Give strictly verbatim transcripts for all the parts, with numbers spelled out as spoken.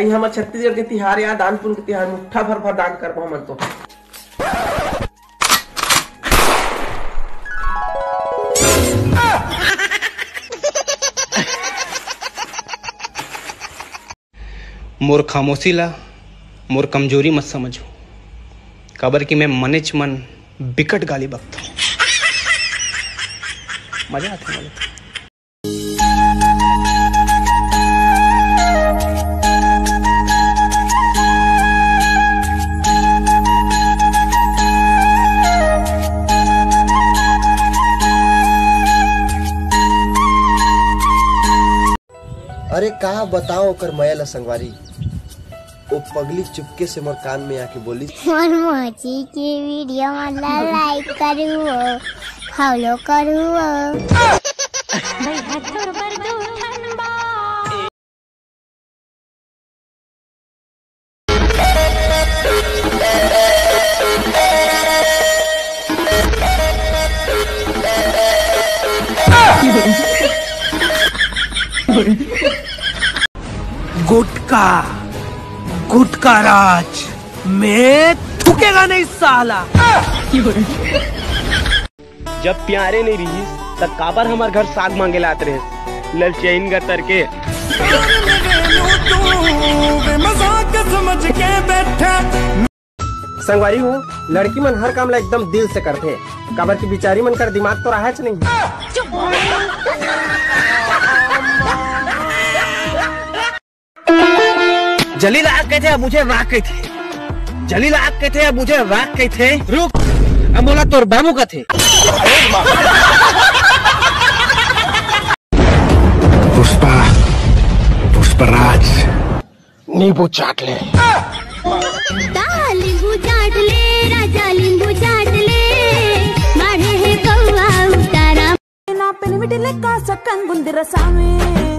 आई हम छत्तीसगढ़ के तिहार या दानपुर के तिहार मुठ्ठा भर भर दान करबो हमन तो। मोर खामोशी ला मोर कमजोरी मत समझो, काबर कि मैं मनेच मन बिकट गाली बकता हूँ। मजा आता है मजा। अरे कहा बताओ ओकर माया ला संगवारी, वो पगली चुपके से मोर कान में आके बोली, मोर मोची की वीडियो वाला लाइक करू फॉलो करू। भाई हथुर पर दो ठनबा। गुटका गुटका राज मैं थूकेगा नहीं साला। जब प्यारे नहीं रहीस तब काबर हमार घर साग मांगे लात रहे ललचैन का तरके। संगवारी हो लड़की मन हर काम ला एकदम दिल से करते, काबर की बिचारी मन कर दिमाग तो रहा है नहीं। जलील आग के थे अब मुझे राख के थे, जलील आग के थे अब मुझे राख के थे, रुक अब बोला तोर बाबू का थे। पुष्पा पुष्पराज नींबू चाट ले, नींबू चाट ले राजा नींबू चाट ले, बाढ़े है कौवा उतारा ना पेन में डिले का सकन गुंदरा सामे।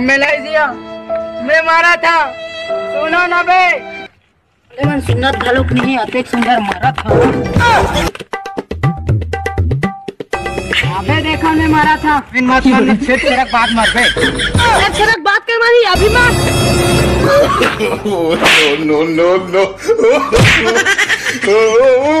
मलेशिया मैं मारा था सुनो ना बे, लेकिन सुनना तालुक नहीं अतिक सुंदर मारा था अबे देखा मैं मारा था। फिर मत मारने छेरछेरा बात मार बे, छेरछेरा बात कर मारी अभी मार। No no no no